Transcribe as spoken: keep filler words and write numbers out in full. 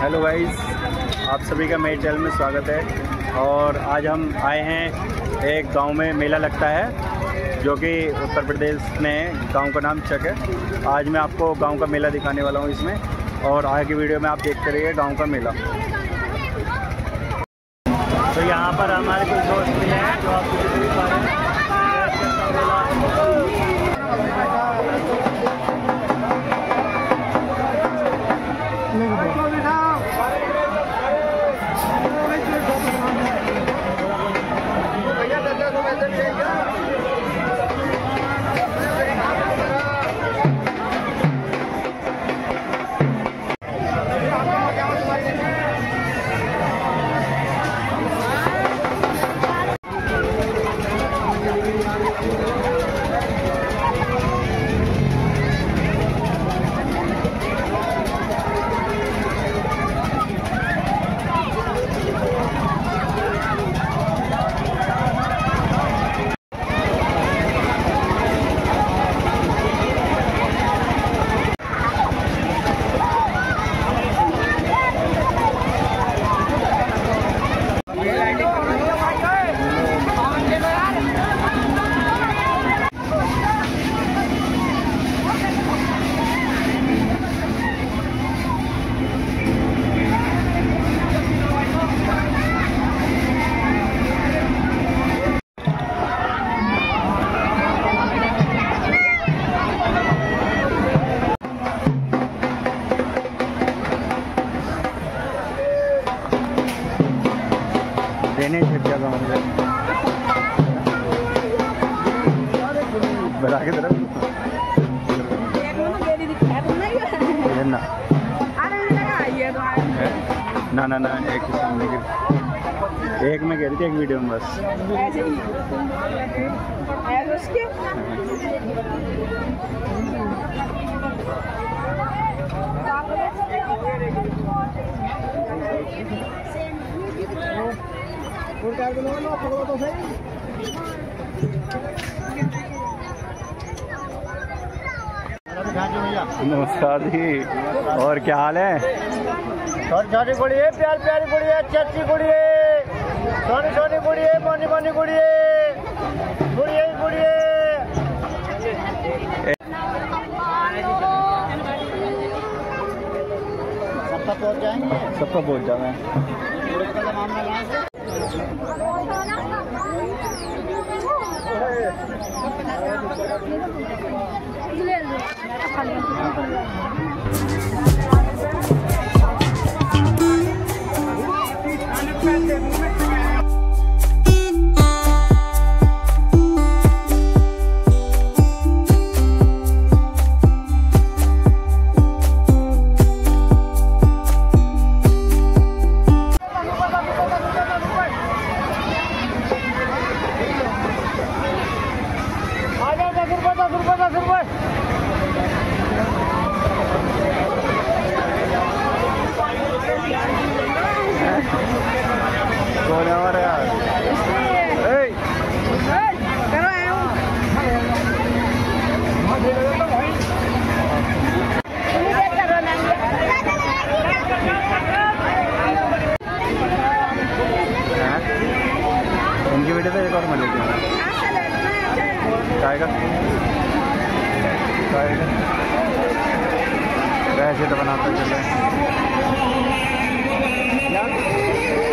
Hello guys, आप सभी का मेरे चैनल में स्वागत है। और आज हम आए हैं एक गांव में मेला लगता है जो कि उत्तर प्रदेश में है। गांव का नाम चक है। आज मैं आपको गांव का मेला दिखाने वाला हूं इसमें, और आगे की वीडियो में आप देखते रहिए गांव का मेला। तो यहां पर हमारे कुछ दोस्त मिले हैं जो आपको दिख पा रहे हैं। के तरफ ना ना ना ना एक एक में कह रही थी, एक वीडियो में बस ऐसे ही ऐसे उसके और क्या बोलो ना पकड़ो तो सही। नमस्कार जी, और क्या हाल है? छोटी छोटी गुड़ी है, प्यार प्यारी गुड़ी है, अच्छी अच्छी गुड़ी है, छोटी छोटी गुड़ी है, मोनी मोनी गुड़ी है, गुड़ी है गुड़ी है। सबका पहुंच जाएंगे, सबका पहुंच जाएंगे। बनाता चले।